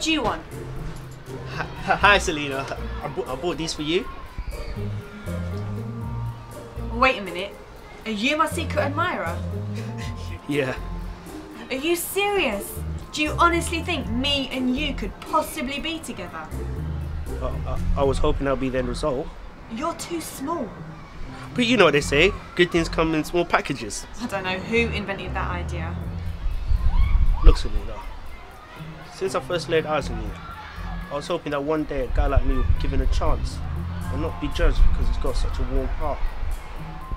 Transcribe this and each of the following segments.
What do you want? Hi, Selena. I bought these for you. Wait a minute. Are you my secret admirer? Yeah. Are you serious? Do you honestly think me and you could possibly be together? I was hoping that would be the end result. You're too small. But you know what they say, good things come in small packages. I don't know who invented that idea. Look, Selena, since I first laid eyes on you, I was hoping that one day a guy like me would be given a chance and not be judged because he's got such a warm heart.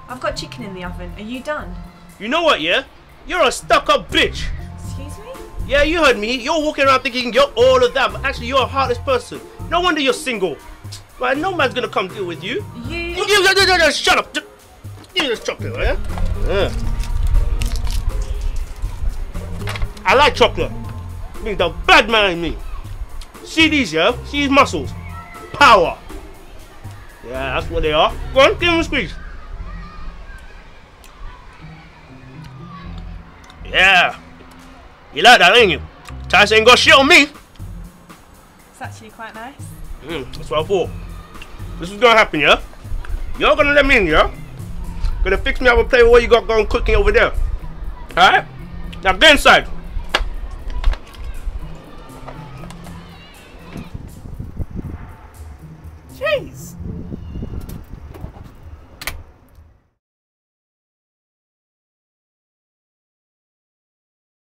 I've got chicken in the oven. Are you done? You know what, yeah? You're a stuck-up bitch! Excuse me? Yeah, you heard me. You're walking around thinking you're all of that, but actually you're a heartless person. No wonder you're single. Right, no man's gonna come deal with you. You shut up! Give me this chocolate, right? Yeah. I like chocolate. It means the bad man in me. See these, yeah? See these muscles? Power! Yeah, that's what they are. Go on, give them a squeeze. Yeah. You like that, ain't you? Tyson ain't got shit on me. It's actually quite nice. That's what I thought. This is gonna happen, yeah? You're gonna let me in, yeah? Gonna fix me up and play with what you got going cooking over there. Alright? Now get inside.